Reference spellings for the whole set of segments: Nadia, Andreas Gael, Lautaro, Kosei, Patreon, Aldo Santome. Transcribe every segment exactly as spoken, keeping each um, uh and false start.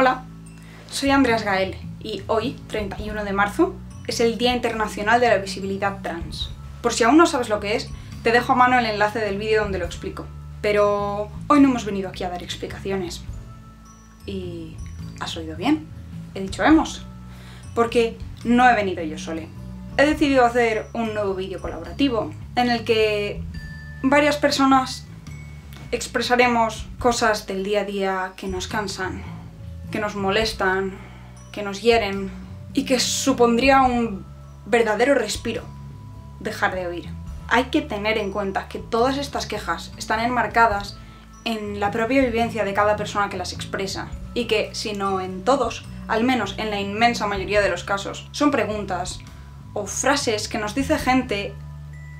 Hola, soy Andreas Gael y hoy, treinta y uno de marzo, es el Día Internacional de la Visibilidad Trans. Por si aún no sabes lo que es, te dejo a mano el enlace del vídeo donde lo explico. Pero hoy no hemos venido aquí a dar explicaciones. Y... ¿has oído bien? He dicho hemos. Porque no he venido yo sola. He decidido hacer un nuevo vídeo colaborativo en el que varias personas expresaremos cosas del día a día que nos cansan, que nos molestan, que nos hieren y que supondría un verdadero respiro dejar de oír. Hay que tener en cuenta que todas estas quejas están enmarcadas en la propia vivencia de cada persona que las expresa y que, si no en todos, al menos en la inmensa mayoría de los casos, son preguntas o frases que nos dice gente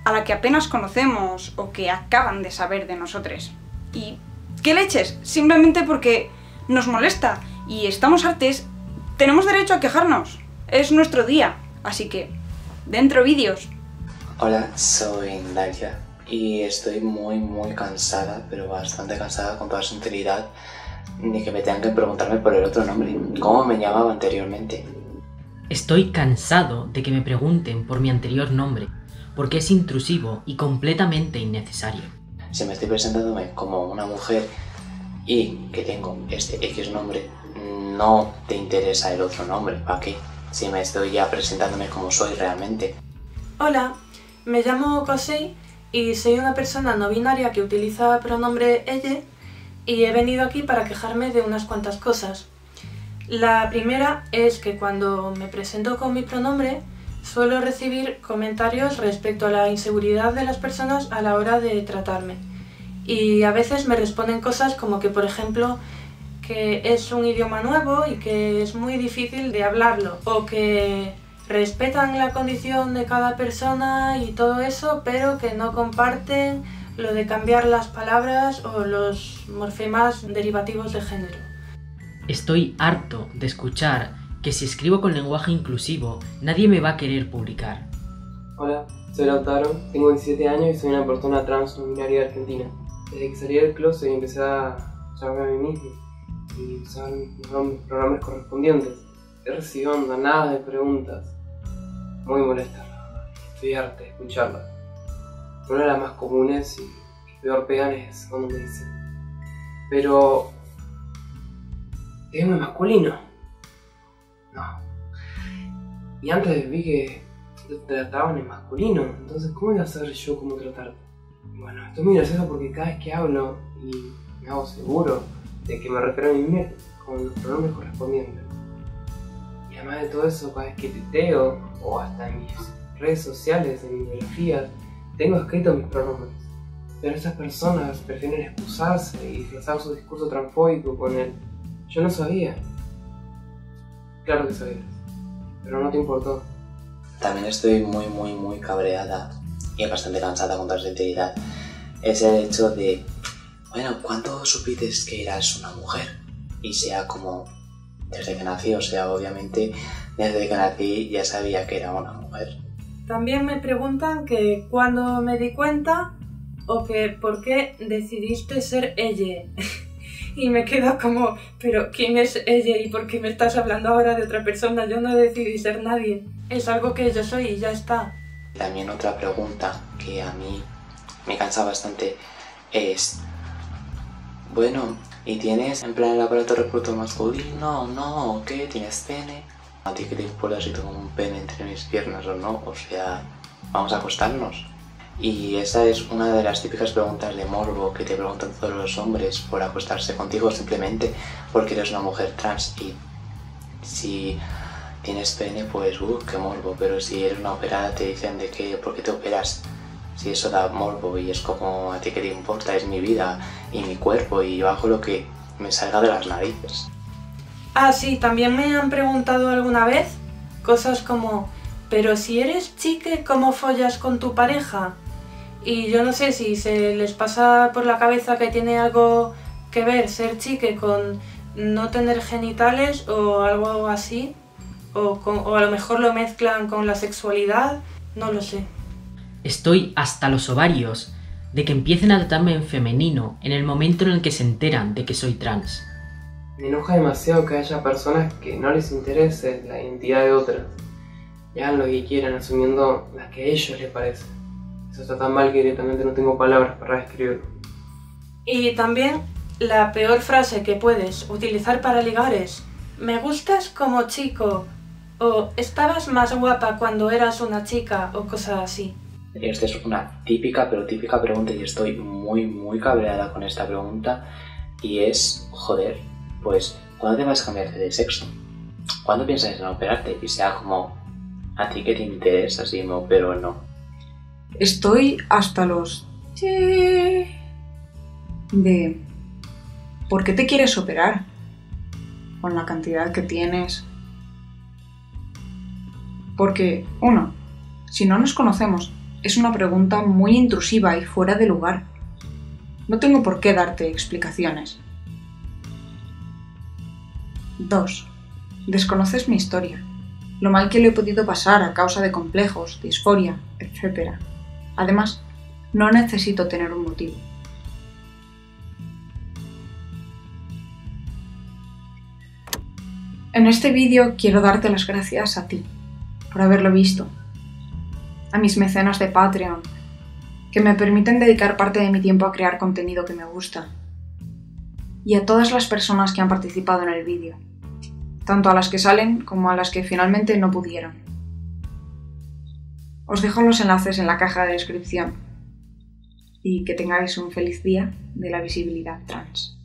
a la que apenas conocemos o que acaban de saber de nosotros. ¿Y qué leches? Simplemente porque nos molesta y estamos hartes, tenemos derecho a quejarnos. Es nuestro día. Así que, dentro vídeos. Hola, soy Nadia y estoy muy muy cansada, pero bastante cansada con toda sinceridad, ni que me tengan que preguntarme por el otro nombre, ¿cómo me llamaba anteriormente? Estoy cansado de que me pregunten por mi anterior nombre, porque es intrusivo y completamente innecesario. Si me estoy presentándome como una mujer y que tengo este X nombre, no te interesa el otro nombre, ¿para qué? Si me estoy ya presentándome como soy realmente. Hola, me llamo Kosei y soy una persona no binaria que utiliza el pronombre ella y he venido aquí para quejarme de unas cuantas cosas. La primera es que cuando me presento con mi pronombre, suelo recibir comentarios respecto a la inseguridad de las personas a la hora de tratarme. Y a veces me responden cosas como que, por ejemplo, que es un idioma nuevo y que es muy difícil de hablarlo, o que respetan la condición de cada persona y todo eso, pero que no comparten lo de cambiar las palabras o los morfemas derivativos de género. Estoy harto de escuchar que si escribo con lenguaje inclusivo, nadie me va a querer publicar. Hola, soy Lautaro, tengo diecisiete años y soy una persona trans no binaria argentina. Desde que salí del closet empecé a llamarme a mí mismo y usar los programas correspondientes. He recibido andanadas de preguntas, muy molestas, estoy harta de escucharlas. Una de las más comunes y peor pegan es cuando me dicen, pero ¿te ves masculino? No. Y antes vi que te trataban en masculino, entonces ¿cómo iba a saber yo cómo tratarte? Bueno, esto es muy gracioso porque cada vez que hablo y me hago seguro de que me refiero a mí mismo con los pronombres correspondientes. Y además de todo eso, cada vez que teteo o hasta en mis redes sociales, en mis biografías, tengo escritos mis pronombres. Pero esas personas prefieren excusarse y disfrazar su discurso transfóbico con el "yo no sabía". Claro que sabías, pero no te importó. También estoy muy, muy, muy cabreada y bastante cansada con toda sinceridad. Es el hecho de, bueno, ¿cuánto supiste que eras una mujer? Y sea como desde que nací, o sea, obviamente desde que nací ya sabía que era una mujer. También me preguntan que cuándo me di cuenta o que por qué decidiste ser ella. Y me quedo como, pero ¿quién es ella y por qué me estás hablando ahora de otra persona? Yo no decidí ser nadie. Es algo que yo soy y ya está. También otra pregunta que a mí me cansa bastante es, bueno, ¿y tienes en plan el aparato reproductor masculino? No, ¿qué? ¿Tienes pene? ¿A ti que te importa si tengo un pene entre mis piernas o no? O sea, vamos a acostarnos. Y esa es una de las típicas preguntas de morbo que te preguntan todos los hombres por acostarse contigo simplemente porque eres una mujer trans y si tienes pene pues uh, qué morbo, pero si eres una operada te dicen de qué, ¿por qué te operas? Si eso da morbo y es como a ti qué te importa, es mi vida y mi cuerpo y yo hago lo que me salga de las narices. Ah sí, también me han preguntado alguna vez cosas como pero si eres chique, ¿cómo follas con tu pareja? Y yo no sé si se les pasa por la cabeza que tiene algo que ver ser chique con no tener genitales o algo así, o, con, o a lo mejor lo mezclan con la sexualidad, no lo sé. Estoy hasta los ovarios de que empiecen a tratarme en femenino en el momento en el que se enteran de que soy trans. Me enoja demasiado que haya personas que no les interese la identidad de otras y hagan lo que quieran asumiendo las que a ellos les parece. Eso está tan mal que directamente no tengo palabras para describirlo. Y también la peor frase que puedes utilizar para ligar es "me gustas como chico" o "estabas más guapa cuando eras una chica" o cosas así. Esta es una típica, pero típica pregunta y estoy muy, muy cabreada con esta pregunta y es, joder, pues ¿cuándo te vas a cambiarte de sexo? ¿Cuándo piensas en operarte? Y sea como, a ti que te interesa, si me opero o no. Estoy hasta los... de... ¿por qué te quieres operar? Con la cantidad que tienes. Porque, uno, si no nos conocemos, es una pregunta muy intrusiva y fuera de lugar. No tengo por qué darte explicaciones. dos. Desconoces mi historia, lo mal que le he podido pasar a causa de complejos, disforia, etcétera. Además, no necesito tener un motivo. En este vídeo quiero darte las gracias a ti, por haberlo visto, a mis mecenas de Patreon, que me permiten dedicar parte de mi tiempo a crear contenido que me gusta, y a todas las personas que han participado en el vídeo, tanto a las que salen como a las que finalmente no pudieron. Os dejo los enlaces en la caja de descripción y que tengáis un feliz día de la visibilidad trans.